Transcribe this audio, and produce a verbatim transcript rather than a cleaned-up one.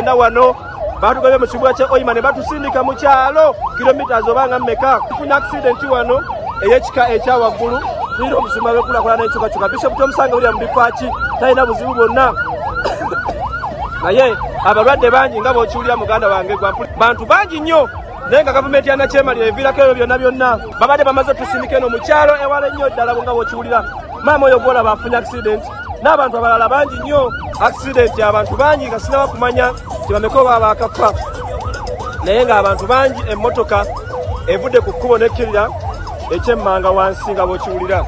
bena wano batu bebe mchibwa cha oyimane batu sindika muchalo kilomita zobanga mmeka kunya accident wano eyechika echa wagulu niro musuma bekula kula nechuka chuka bishop Tomusanga uri ambipachi taina buzibu bonna naye abalwadde bangi ngabo chulira muganda wange gwa bantu bangi nyo nenga government yana chema levira kero byonna byonna babade bamaze tusindikeno muchalo ewale nyo dala ngabo chulira mama yogola bafunya accident n'abantu abalala bangi nyo accident abantu bangi kasina bakumanya tibamekoba abakapfa naye nga abantu bangi emmotoka evude ku kkubo n'ekkirira ekyemmanga wansi nga bw'okiwulira.